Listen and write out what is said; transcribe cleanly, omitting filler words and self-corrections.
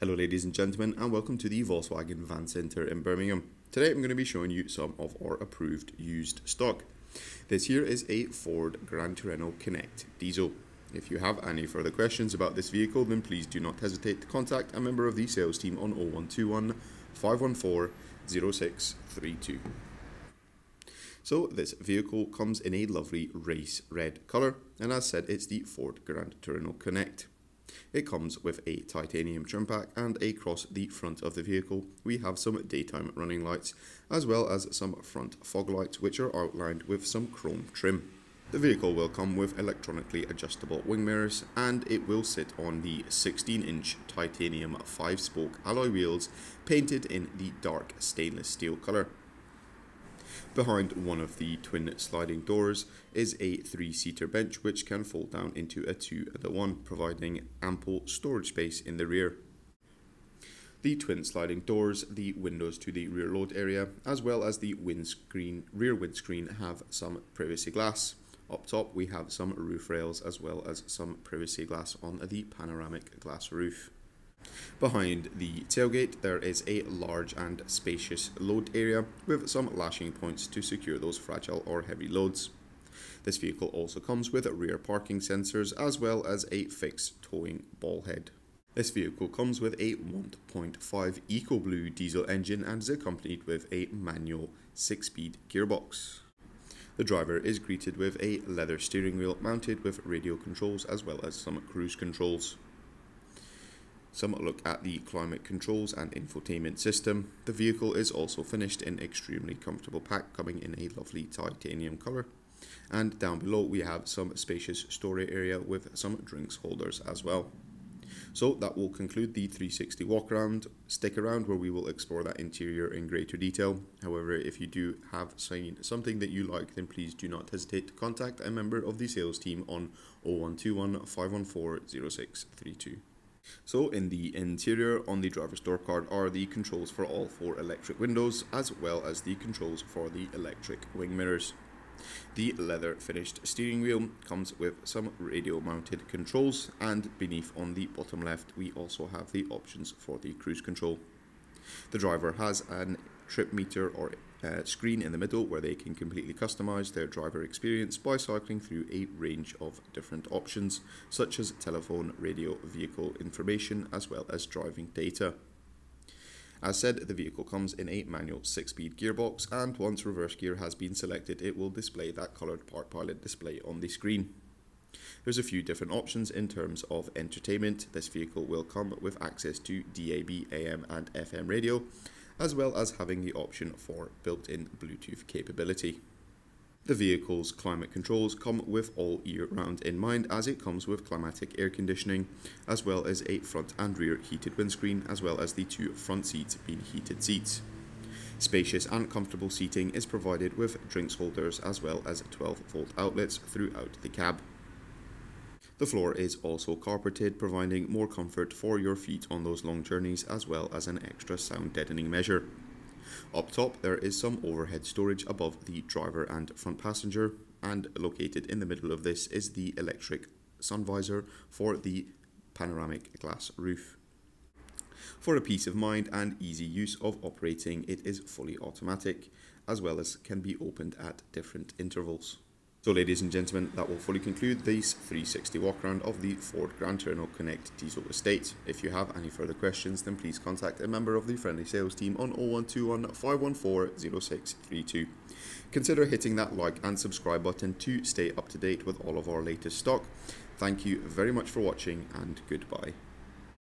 Hello ladies and gentlemen, and welcome to the Volkswagen Van Centre in Birmingham. Today I'm going to be showing you some of our approved used stock. This here is a Ford Grand Tourneo Connect diesel. If you have any further questions about this vehicle, then please do not hesitate to contact a member of the sales team on 0121 514 0632. So this vehicle comes in a lovely race red colour, and as said, it's the Ford Grand Tourneo Connect. It comes with a titanium trim pack, and across the front of the vehicle we have some daytime running lights as well as some front fog lights which are outlined with some chrome trim. The vehicle will come with electronically adjustable wing mirrors, and it will sit on the 16-inch titanium 5-spoke alloy wheels painted in the dark stainless steel colour. Behind one of the twin sliding doors is a 3-seater bench which can fold down into a 2-to-1, providing ample storage space in the rear. The twin sliding doors, the windows to the rear load area, as well as the rear windscreen have some privacy glass. Up top we have some roof rails as well as some privacy glass on the panoramic glass roof. Behind the tailgate there is a large and spacious load area with some lashing points to secure those fragile or heavy loads. This vehicle also comes with rear parking sensors as well as a fixed towing ball head. This vehicle comes with a 1.5 EcoBlue diesel engine and is accompanied with a manual 6-speed gearbox. The driver is greeted with a leather steering wheel mounted with radio controls as well as some cruise controls. Some look at the climate controls and infotainment system. The vehicle is also finished in extremely comfortable pack, coming in a lovely titanium colour. And down below we have some spacious storage area with some drinks holders as well. So that will conclude the 360 walk around. Stick around where we will explore that interior in greater detail. However, if you do have seen something that you like, then please do not hesitate to contact a member of the sales team on 0121 514 0632. So in the interior on the driver's door card are the controls for all 4 electric windows as well as the controls for the electric wing mirrors. The leather finished steering wheel comes with some radio mounted controls, and beneath on the bottom left we also have the options for the cruise control. The driver has an trip meter or screen in the middle where they can completely customize their driver experience by cycling through a range of different options such as telephone, radio, vehicle information as well as driving data. As said, the vehicle comes in a manual 6-speed gearbox, and once reverse gear has been selected it will display that colored Park Pilot display on the screen. There's a few different options in terms of entertainment. This vehicle will come with access to DAB, AM and FM radio, as well as having the option for built-in Bluetooth capability. The vehicle's climate controls come with all year round in mind, as it comes with climatic air conditioning, as well as a front and rear heated windscreen, as well as the 2 front seats being heated seats. Spacious and comfortable seating is provided with drinks holders as well as 12-volt outlets throughout the cab. The floor is also carpeted, providing more comfort for your feet on those long journeys as well as an extra sound deadening measure. Up top there is some overhead storage above the driver and front passenger, and located in the middle of this is the electric sun visor for the panoramic glass roof. For a peace of mind and easy use of operating, it is fully automatic as well as can be opened at different intervals. So ladies and gentlemen, that will fully conclude this 360 walk around of the Ford Grand Tourneo Connect diesel estate. If you have any further questions, then please contact a member of the friendly sales team on 0121 514 0632. Consider hitting that like and subscribe button to stay up to date with all of our latest stock. Thank you very much for watching, and goodbye.